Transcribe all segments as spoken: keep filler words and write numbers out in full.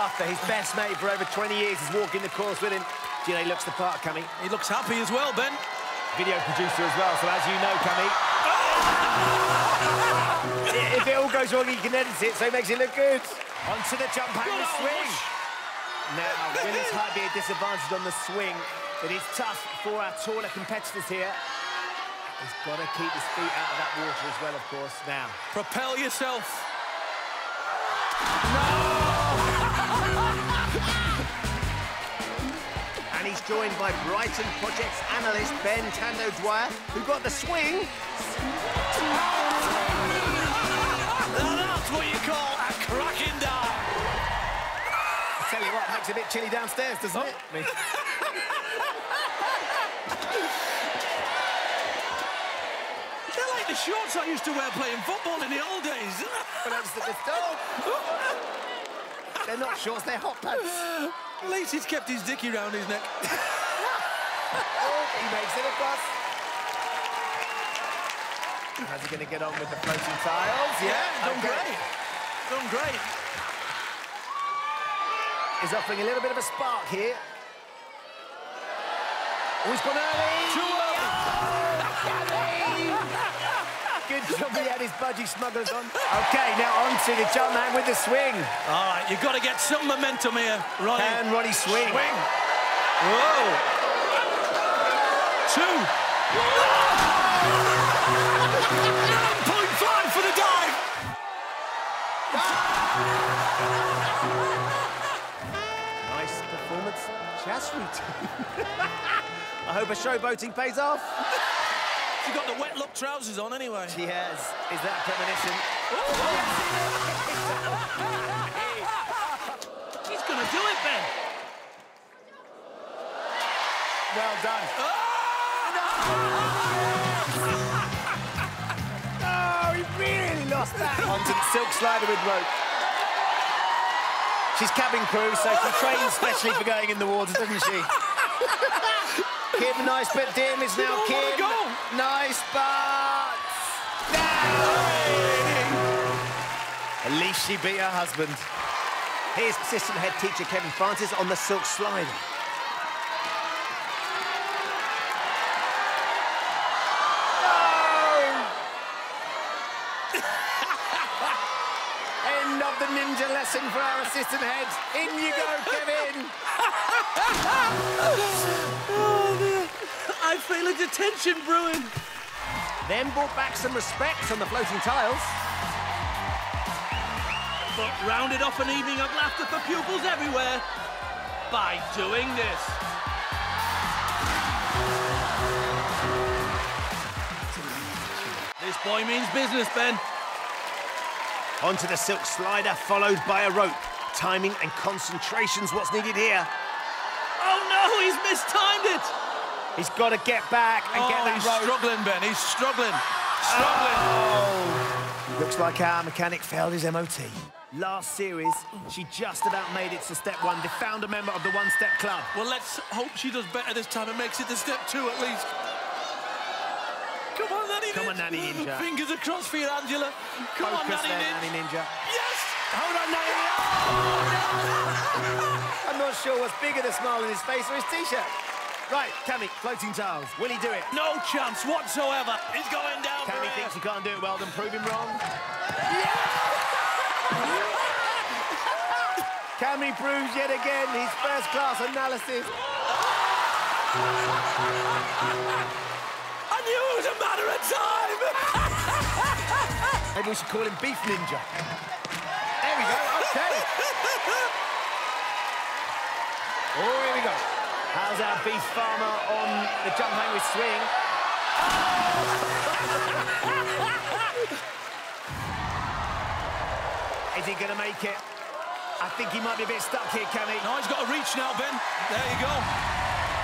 laughter. His best mate for over twenty years is walking the course with him. Do you know he looks the part, Cammy? He looks happy as well, Ben. Video producer as well, so as you know, Cammy. Oh! If it all goes wrong, he can edit it, so he makes it look good. Onto the jump and the swing. Now, will his height be a disadvantage on the swing? It is tough for our taller competitors here. He's got to keep his feet out of that water as well, of course, now. Propel yourself. No! And he's joined by Brighton Project's analyst, Ben Tando-Dwyer, who got the swing. Now that's what you call a cracking dive. I tell you what, it makes it a bit chilly downstairs, doesn't oh. it? They're like the shorts I used to wear playing football in the old days. But that's the dog. They're not shorts, they're hot pants. At least he's kept his dickie round his neck. Oh, he makes it across. How's he going to get on with the floating tiles? Yeah, yeah done okay. great. Done great. He's offering a little bit of a spark here. Oh, he's gone early! Too early! Oh, good job he had his budgie smugglers on. OK, now on to the jump man with the swing. All right, you've got to get some momentum here, Ronnie. And Ronnie swing. Swing! Whoa! Two! nine point five for the dive! Ah! Nice performance. Chess routine. I hope a showboating pays off. She's got the wet look trousers on anyway. She has. Is that a premonition? She's going to do it, Ben. Well done. Oh, no! Oh, he really lost that. Onto the silk slider with rope. She's cabin crew, so she trains specially for going in the water, doesn't she? Kim, nice, but dim is now Kim. Nice, but down. At least she beat her husband. Here's assistant head teacher Kevin Francis on the silk slider. No! End of the ninja lesson for our assistant heads. In you go, Kevin. I feel a detention brewing. Then brought back some respect on the floating tiles. But rounded off an evening of laughter for pupils everywhere by doing this. This boy means business, Ben. Onto the silk slider, followed by a rope. Timing and concentration's what's needed here. Oh no, he's mistimed it. He's got to get back and oh, get that he's rope. struggling, Ben. He's struggling. Struggling. Oh. Looks like our mechanic failed his M O T. Last series, she just about made it to step one. They found a member of the one-step club. Well, let's hope she does better this time and makes it to step two at least. Come on, Nanny Ninja. Come on, Nanny Ninja. Fingers across for you, Angela. Come Focus on, Nanny, there, Ninja. Nanny Ninja. Yes! Hold on, Nanny Ninja. Oh, no. I'm not sure what's bigger, the smile on his face or his T-shirt. Right, Cammy, floating tiles. Will he do it? No chance whatsoever. He's going down. Cammy thinks he can't do it. Well, then prove him wrong. Yeah! Cammy proves yet again his first-class analysis. I knew it was a matter of time. Maybe we should call him Beef Ninja. There we go. Okay. Oh, here we go. How's our beef farmer on the jump hang with swing? Oh! Is he going to make it? I think he might be a bit stuck here, Cammy. No, he's got to reach now, Ben. There you go.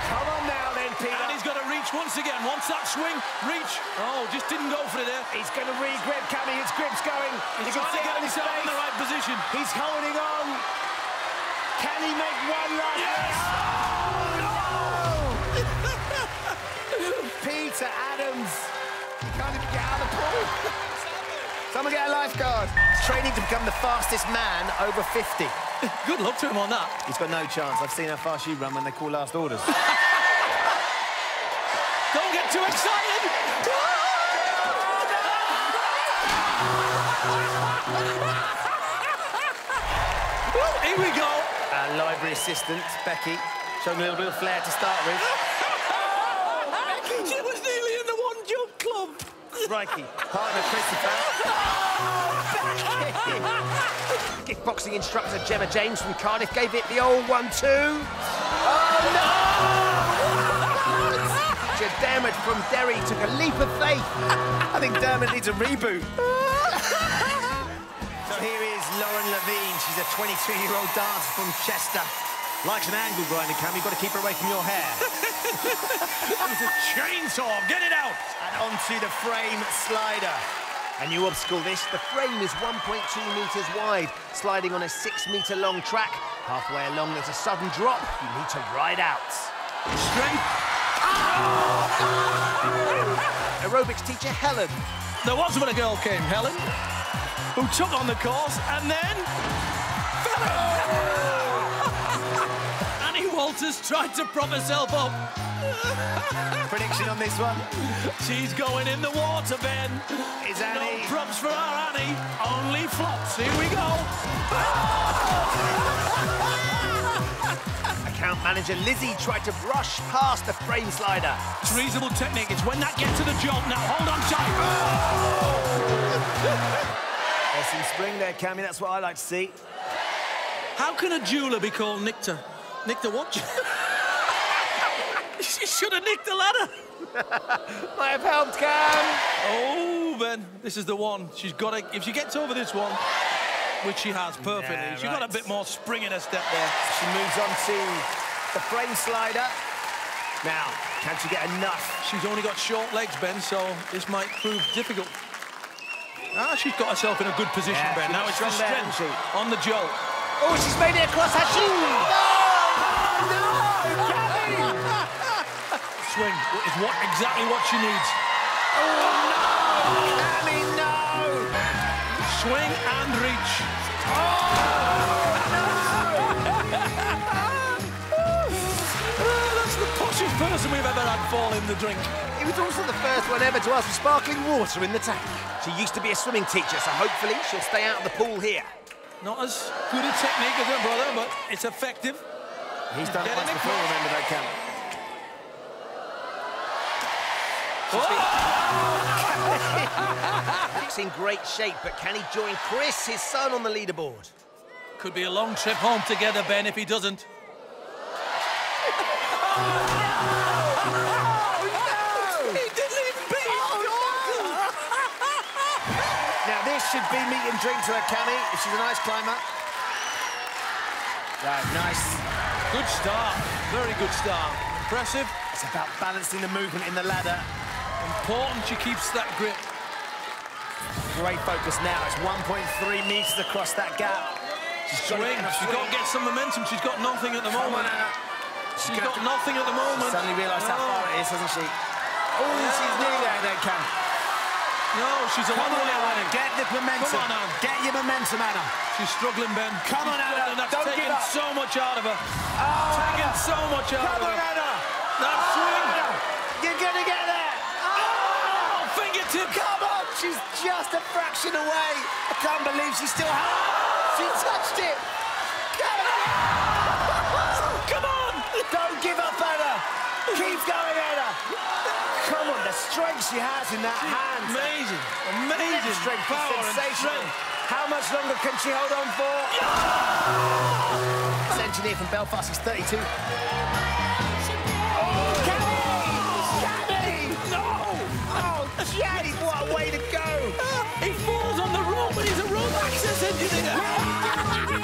Come on now, then, Peter. And he's got to reach once again. Once that swing, reach. Oh, just didn't go for it there. He's going to re-grip, Cammy. His grip's going. He's trying to get himself in the right position. He's holding on. Can he make one last? Yes! Peter Adams. He can't even get out of the pool. Someone get a lifeguard. He's training to become the fastest man over fifty. Good luck to him on that. He's got no chance. I've seen how fast you run when they call last orders. Don't get too excited. Well, here we go. Our library assistant, Becky, showing a little bit of flair to start with. She was nearly in the one jump club. Crikey. Partner Christopher. Oh, Becky! Kickboxing instructor Gemma James from Cardiff gave it the old one two. Oh, no! Dermot from Derry took a leap of faith. I think Dermot needs a reboot. So here is Lauren Levine. She's a twenty-two-year-old dancer from Chester. Likes an angle grinder, Cam. You've got to keep her away from your hair. It's a chainsaw. Get it out. And onto the frame slider. A new obstacle, this. The frame is one point two metres wide, sliding on a six-metre-long track. Halfway along, there's a sudden drop. You need to ride out. Straight. Aerobics teacher Helen. There was when a girl came, Helen, who took on the course and then fell over. Annie Walters tried to prop herself up. Prediction on this one? She's going in the water, Ben. Is Annie? No props for our Annie, only flops. Here we go. Account manager Lizzie tried to brush past the frame slider. It's reasonable technique. It's when that gets to the job. Now, hold on tight. Oh! There's some spring there, Cammy. That's what I like to see. How can a jeweller be called Nickta? Nickta what? She should have nicked the ladder. Might have helped, Cam. Oh, Ben, this is the one. She's got to... If she gets over this one... Which she has perfectly. Yeah, right. She's got a bit more spring in her step there. She moves on to the frame slider. Now, can she get enough? She's only got short legs, Ben, so this might prove difficult. Ah, she's got herself in a good position, yeah, Ben. Now it's the strength on the jolt. Oh, she's made it across, has she? No! No! Gabby! Swing is what, exactly what she needs. Oh, no! Gabby, no! Swing and reach. Oh, no! That's the poshest person we've ever had fall in the drink. He was also the first one ever to ask for sparkling water in the tank. She used to be a swimming teacher, so hopefully she'll stay out of the pool here. Not as good a technique as her brother, but it's effective. He's done it once before, remember that, Cam. Nick's in great shape, but can he join Chris, his son, on the leaderboard? Could be a long trip home together, Ben, if he doesn't. Oh, no! No! He didn't even beat oh, no! Now, this should be meat and drink to her, Kelly, if she's a nice climber. Right, nice. Good start. Very good start. Impressive. It's about balancing the movement in the ladder. Important she keeps that grip. Great focus now. It's one point three metres across that gap. She's swing. She's got to get some momentum. She's got nothing at the Come moment. On, she's she's got to... nothing at the moment. She's suddenly realised no. how far it is, hasn't she? Oh, no. She's nearly there, then, Cam. No, she's a Come long way away. Get the momentum. Come on, Anna. Get your momentum, Anna. She's struggling, Ben. Come she's on, Anna. That's Don't taking give up. so much out of her. Oh, taking Anna. so much out Come of her. Come on, Anna. That oh, swing. Anna. You're going to get there. Come on! She's just a fraction away. I can't believe she still has it. She touched it. Come on! Come on! Don't give up, Anna. Keep going, Anna. Come on, the strength she has in that hand. Amazing, amazing strength, power, sensational. And strength. How much longer can she hold on for? Yeah! This engineer from Belfast is thirty-two. Jenny, what a way to go! He falls on the rope, but he's a rope access engineer! There you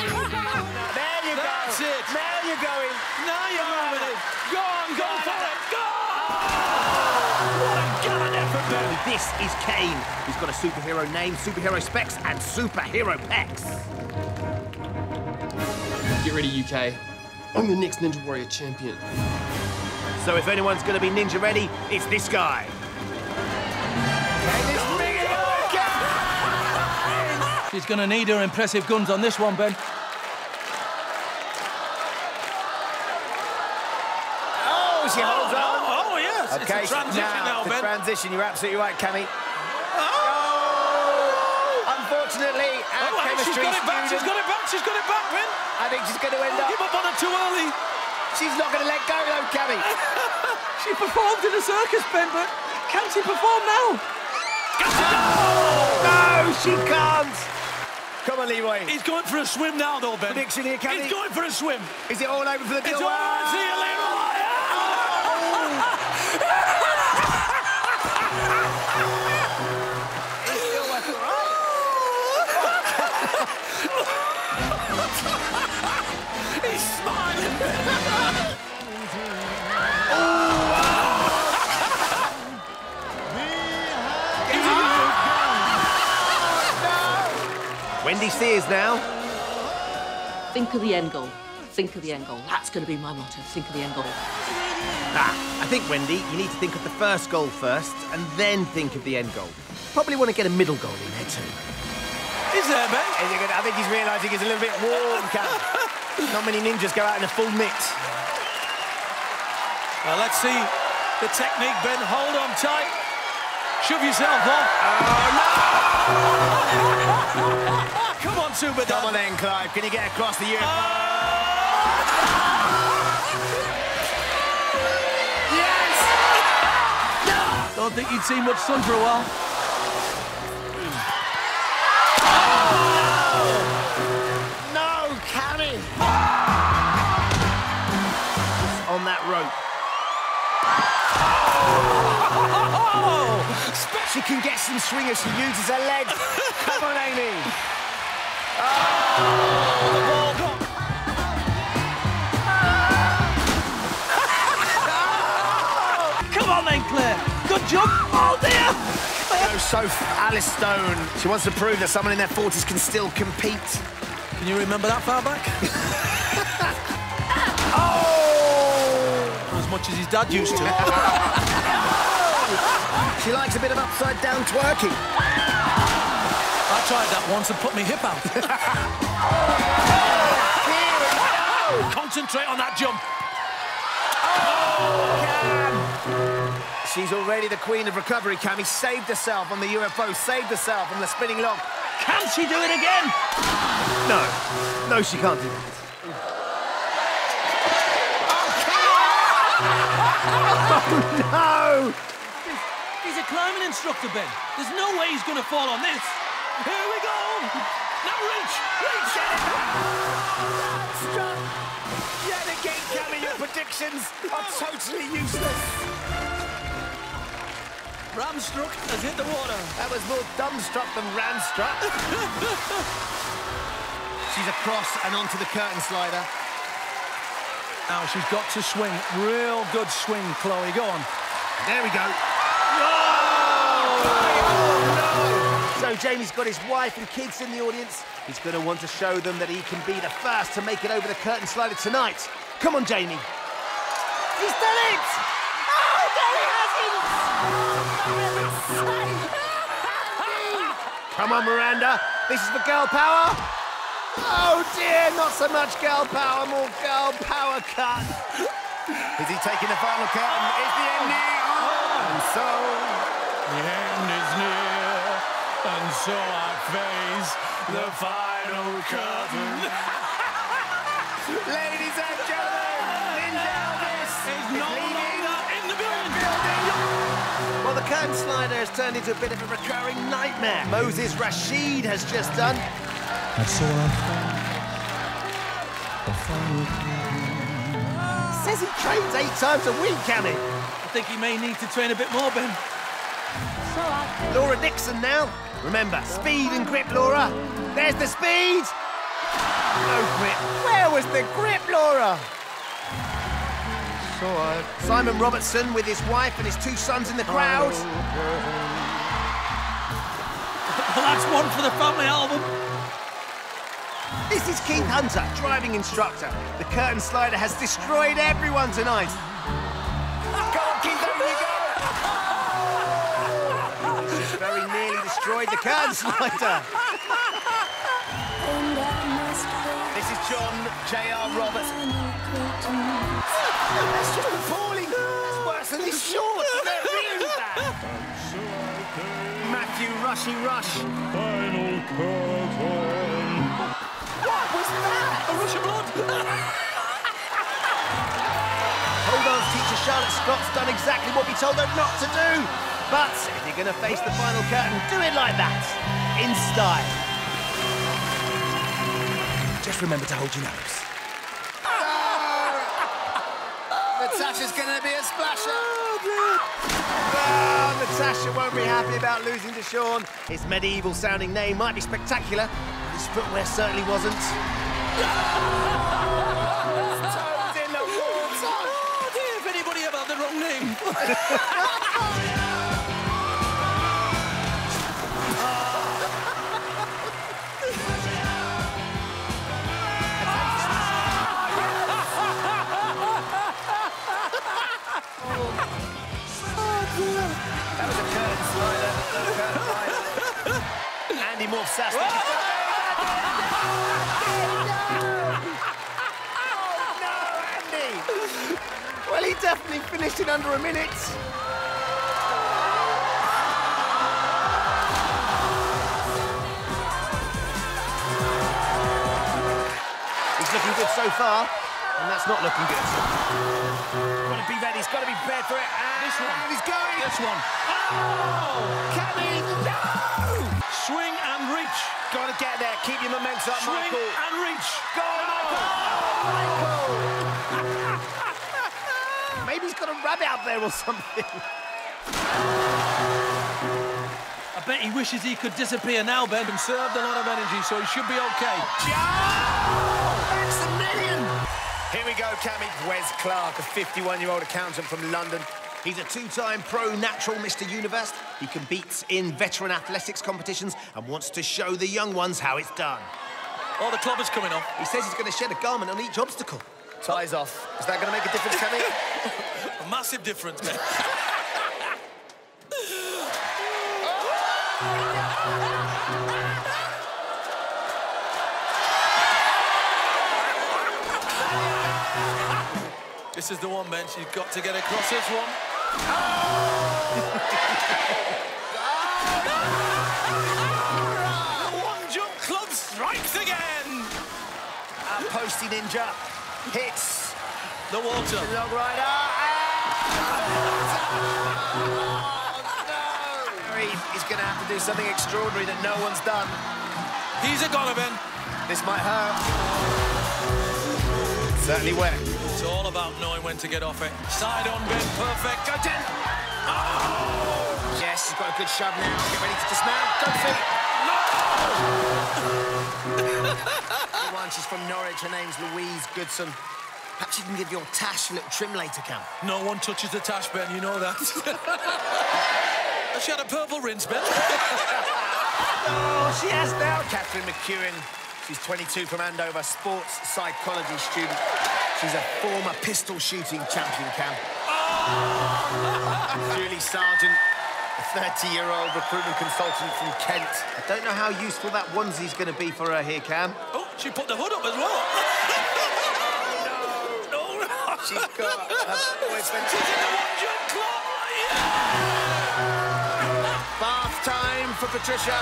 go! That's it! Now you're going! Now you're moving it! Go on, go, go on, for it! Go! Oh, what a gallant effort, Ben! This is Kane. He's got a superhero name, superhero specs, and superhero pecs. Get ready, U K. I'm the next Ninja Warrior champion. So if anyone's going to be ninja ready, it's this guy. This big guy! She's going to need her impressive guns on this one, Ben. Oh, she holds on. Oh, yes. Okay, it's a transition now, now, Ben. Transition. You're absolutely right, Cammy. Unfortunately, our oh, chemistry she's got it back, student, she's got it back, she's got it back, Ben. I think she's going to end up... Give up on her too early. She's not going to let go, though, Gabby. She performed in a circus, Ben, but can she perform now? Oh! No, she can't. Come on, Leeroy. He's going for a swim now, though, Ben. Prediction here, Gabby. He's going for a swim. Is it all over for the deal? It's all over for you, Leeroy. He's smiling. Oh, wow. Oh, no. Wendy Sears now. Think of the end goal. Think of the end goal. That's going to be my motto. Think of the end goal. Ah, I think, Wendy, you need to think of the first goal first and then think of the end goal. Probably want to get a middle goal in there, too. Is there, Ben? I think he's realising he's a little bit warm, Cam. Not many ninjas go out in a full mix. Well, let's see the technique, Ben. Hold on tight. Shove yourself off. Oh, no! Come on, Super. Come on then, Clive. Can you get across the U? Oh! Yes! No! Don't think you'd see much sun for a while. She can get some swing if she uses her legs. Come on, Amy. Oh, the ball got... oh. Come on then, Claire. Good job. Oh, dear. Claire. So, Alice Stone. She wants to prove that someone in their forties can still compete. Can you remember that far back? Oh! As much as his dad used to. She likes a bit of upside-down twerking. I tried that once and put me hip out. Oh, concentrate on that jump. Oh, Cam. She's already the queen of recovery, Cam. He saved herself on the U F O, saved herself on the spinning log. Can she do it again? No. No, she can't do that. Oh, Cam! Oh, no! He's a climbing instructor, Ben. There's no way he's going to fall on this. Here we go. Now reach, reach. Stop. Yet again, Kelly, your predictions are totally useless. Ramstruck has hit the water. That was more dumbstruck than ramstruck. She's across and onto the curtain slider. Now she's got to swing. Real good swing, Chloe. Go on. There we go. Oh, no. So Jamie's got his wife and kids in the audience. He's going to want to show them that he can be the first to make it over the curtain slider tonight. Come on, Jamie. He's done it! Oh, no, he hasn't! Come on, Miranda. This is the girl power. Oh, dear, not so much girl power, more girl power cut. Is he taking the final curtain? Is the end near? And so the end is near, and so I face the final curtain. Ladies and gentlemen, Ninja Elvis is no longer in the building. Well, the curtain slider has turned into a bit of a recurring nightmare. Moses Rashid has just done. And so I face the final curtain. Says he trains eight times a week, can he? I think he may need to train a bit more, Ben. So I... Laura Dixon now. Remember, speed and grip, Laura. There's the speed. No grip. Where was the grip, Laura? So I... Simon Robertson with his wife and his two sons in the crowd. Well, that's one for the family album. This is Keith Hunter, driving instructor. The curtain slider has destroyed everyone tonight. Very nearly destroyed the curtain slider. This is John J R Roberts. That's just appalling. That's worse than his shorts. They're really bad. Matthew Rushy Rush. Final curtain. What was that? A rush of blood. Teacher Charlotte Scott's done exactly what we told her not to do. But if you're going to face the final curtain, do it like that, in style. Just remember to hold your nose. Oh! Natasha's going to be a splasher. Oh, Natasha won't be happy about losing to Sean. His medieval-sounding name might be spectacular, but his footwear certainly wasn't. Andy more sassy. Oh no, Andy! Well, he definitely finished in under a minute. He's looking good so far, and that's not looking good. Got to be ready. He's got to be prepared for it. And this one. And he's going. This one. Oh! Kelly! No! Swing and reach. Got to get there. Keep your momentum, Swing Michael. Swing and reach. Go, Michael! Oh, Michael! Maybe he's got a rabbit out there or something. I bet he wishes he could disappear now, Ben. Conserved a lot of energy, so he should be OK. Oh, that's a million! Here we go, Cammy. Wes Clark, a fifty-one-year-old accountant from London. He's a two-time pro natural Mister Universe. He competes in veteran athletics competitions and wants to show the young ones how it's done. Oh, the clobber's coming off. He says he's going to shed a garment on each obstacle. Ties off. Is that going to make a difference, Cammy? A massive difference, man. This is the one, man. She's got to get across this one. One jump club strikes again. Our posty ninja. Hits the water. The log rider. Oh, no. He's going to have to do something extraordinary that no one's done. He's a Donovan. This might hurt. Certainly wet. It's all about knowing when to get off it. Side on, Ben. Perfect. Go, ten. Oh! Yes, he's got a good shove now. Get ready to dismount. Go, feet. No! She's from Norwich. Her name's Louise Goodson. Perhaps you can give your tash a little trim later, Cam. No one touches the tash, Ben. You know that. She had a purple rinse, Ben. Oh, she has now. Catherine McEwen. She's twenty-two from Andover, sports psychology student. She's a former pistol shooting champion, Cam. Oh! Julie Sargent. A thirty-year-old recruitment consultant from Kent. I don't know how useful that onesie's going to be for her here, Cam. Oh, she put the hood up as well. Oh, no. No. She's got her boyfriend. She's in the one-jump club. Yeah. Bath time for Patricia.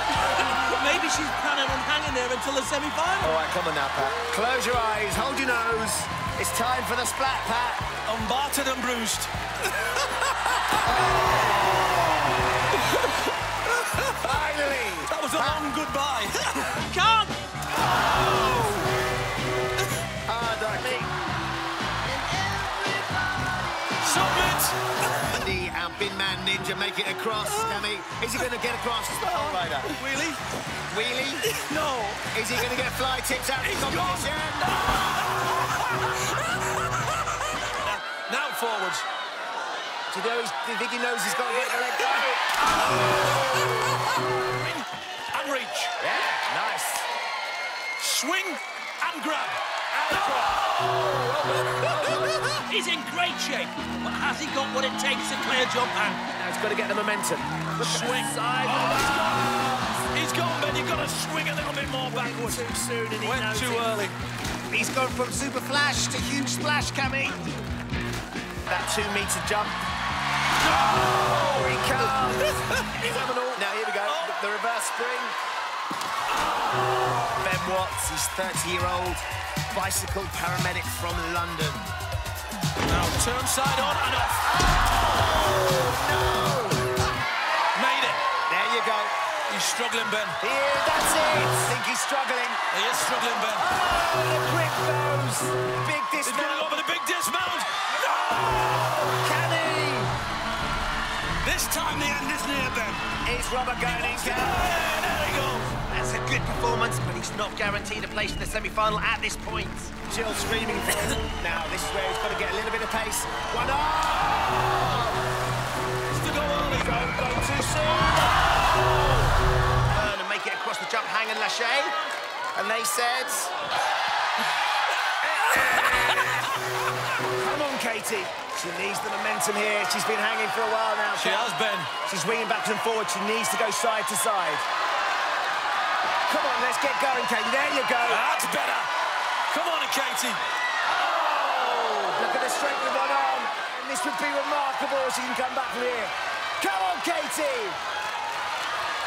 Maybe she's planning on hanging there until the semi-final. All right, come on now, Pat. Close your eyes, hold your nose. It's time for the splat, Pat. I'm battered and bruised. Oh. Finally! That was a long goodbye. Come! Oh! Hard on me. Submit! Andy and Bin Man Ninja make it across, Cammy. Is he going to get across the whole rider? Wheelie? Wheelie? No. Is he going to get fly tips out of the competition? Now forwards. Do you, know do you think he knows he's got to get the leg down? Oh. And reach. Yeah, nice. Swing and grab. And grab. Oh. He's in great shape, but has he got what it takes to clear jump? And now he's got to get the momentum. Swing. Side. Oh. He's It's gone, Ben. You've got to swing a little bit more backwards. Went too soon and he Went knows too it. early. He's gone from super flash to huge splash, Cammy. That two-metre jump. No! He can't. He's having all. Now, here we go. Oh. The reverse spring. Oh. Ben Watts, his thirty-year-old bicycle paramedic from London. Now, turn side on and off. Oh, no! Made it. There you go. He's struggling, Ben. Yeah, that's it. I think he's struggling. He is struggling, Ben. Oh, the quick bows. Big dismount. He's going to go for the big dismount. No! Can he? This time the end is near, Ben. It's Robert going in. Go. Yeah, there he goes. That's a good performance, but he's not guaranteed a place in the semi-final at this point. Jill screaming for him. Now, this is where he's got to get a little bit of pace. One up. Oh! It's to go early. Don't go too soon. Turn and make it across the jump, hang and lache. And they said... Come on, Katie. She needs the momentum here. She's been hanging for a while now. She but... has been. She's winging backwards and forwards. She needs to go side to side. Come on, let's get going, Katie. There you go. That's better. Come on, Katie. Oh, look at the strength of one arm. And this would be remarkable if she can come back from here. Come on, Katie.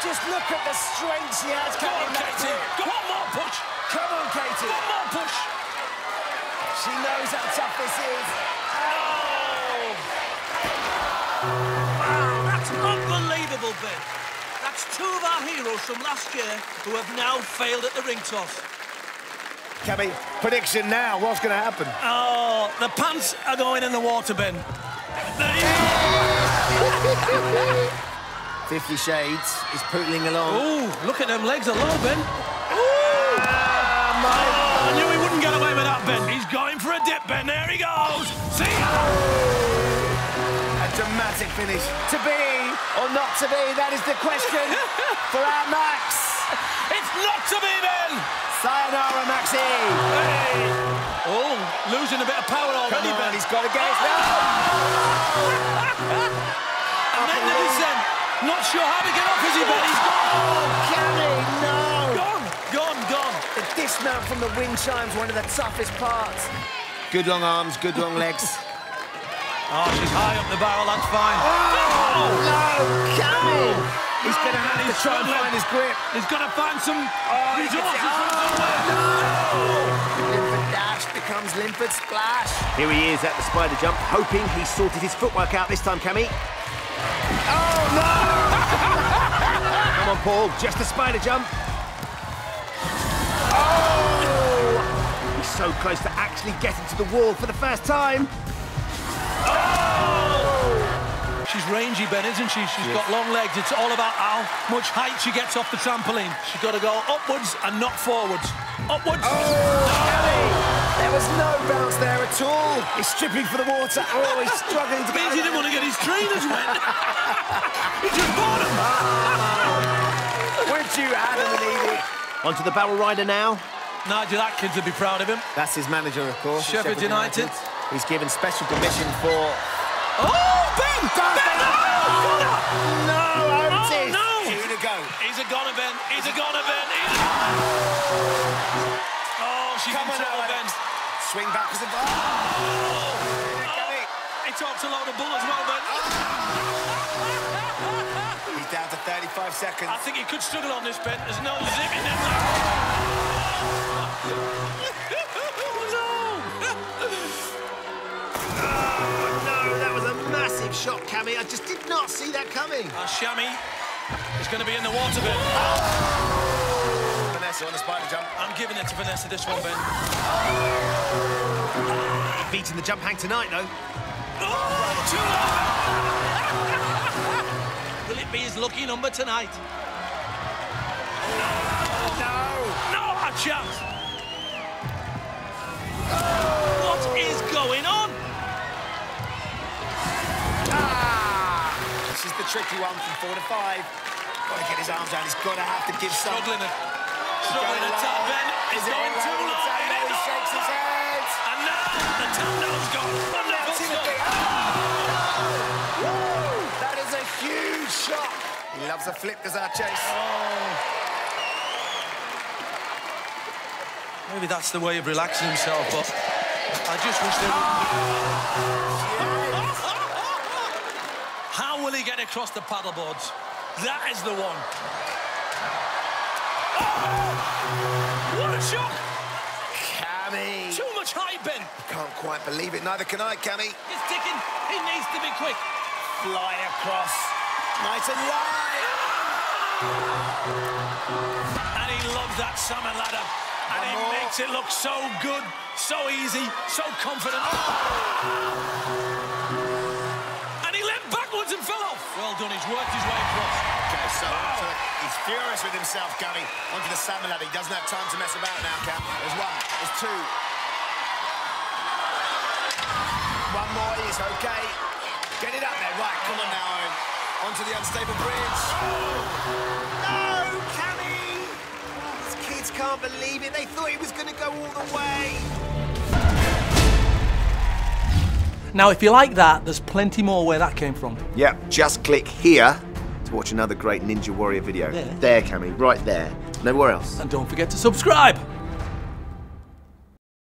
Just look at the strength she has coming back through. Come on, Katie. One more push. Come on, Katie. One more push. She knows how tough this is. Oh! Wow, that's unbelievable, Ben. That's two of our heroes from last year who have now failed at the ring toss. Gabby, prediction now. What's going to happen? Oh, the pants are going in the water, Ben. There you go. Fifty Shades is pootling along. Ooh, look at them legs alone, Ben. Ooh! Ah, my oh, I knew he wouldn't get away with that, Ben. He's going for a dip, Ben. There he goes. See ya! A dramatic finish. To be or not to be, that is the question for our Max. It's not to be, Ben. Sayonara, Maxie. Hey. Oh, losing a bit of power already, Ben. He's got to get it now. And then there is him. Not sure how to get off, is he, but he's gone! Oh, Kelly, no! Gone, gone, gone! The dismount from the wind chime's one of the toughest parts. Good long arms, good long legs. Oh, she's high up the barrel, that's fine. Oh, oh. No, Kelly! Oh. He's going to have to try and find his grip. He's got to find some oh, resources oh, from somewhere. No! Oh. Limpid dash becomes limpid splash. Here he is at the spider jump, hoping he sorted his footwork out this time, Cammy. Oh, no! Come on, Paul, just a spider jump. Oh! He's so close to actually getting to the wall for the first time. Oh! She's rangy, Ben, isn't she? She's yes. got long legs. It's all about how much height she gets off the trampoline. She's got to go upwards and not forwards. Upwards! Oh, oh. There was no bounce there at all. He's stripping for the water. Oh, he's struggling to get it. Means he didn't want to get his trainers wet. He just bought them. Oh, weren't you Adam and Evie? Onto the barrel rider now. Nigel Atkins would be proud of him. That's his manager, of course. Sheffield United. United. He's given special permission for... Oh, Ben! Ben! Ben! Oh, no, Otis! Oh, no! He's a go. He's a goner, Ben. He's a goner, Ben. He's a... Oh, she's Come in trouble, Ben. Swing back as a ball. Oh, oh, he talks a load of bull as well, Ben. Oh. He's down to thirty-five seconds. I think he could struggle on this, Ben. There's no zip in him. Oh, no! Oh, no, that was a massive shot, Cammy. I just did not see that coming. Uh, Shammy is going to be in the water, Ben. Oh. On the spider jump. I'm giving it to Vanessa, this one, Ben. Oh. Beating the jump hang tonight, though. Oh, too low. Will it be his lucky number tonight? No! No! No, a chance! Oh. What is going on? Ah. This is the tricky one from four to five. Got to get his arms out. He's got to have to give some. Struggling to tap, Ben. It's going too low. He shakes his head. And now the Tando's gone. Wonderful That is a huge shot. He loves a flip as our chase. Oh. Maybe that's the way of relaxing himself, but I just wish they would... How will he get across the paddleboards? That is the one. Oh! What a shot! Cammy! Too much height, Ben. Can't quite believe it. Neither can I, Cammy. It's ticking. It needs to be quick. Fly across. Nice and wide. Ah! And he loves that summer ladder. And it makes it look so good, so easy, so confident. Ah! And he leapt backwards and fell off. Well done. He's worked his way across. Okay, so, oh. so he's furious with himself, Gabby. Onto the salmon ladder. He doesn't have time to mess about now, Cam. There's one. There's two. One more. He's okay. Get it up there. Right, come on now, Owen. Onto the unstable bridge. Oh. No, Cammy. These kids can't believe it. They thought he was going to go all the way. Now, if you like that, there's plenty more where that came from. Yeah, just click here to watch another great Ninja Warrior video. There, there Cammy, right there. Nowhere else. And don't forget to subscribe.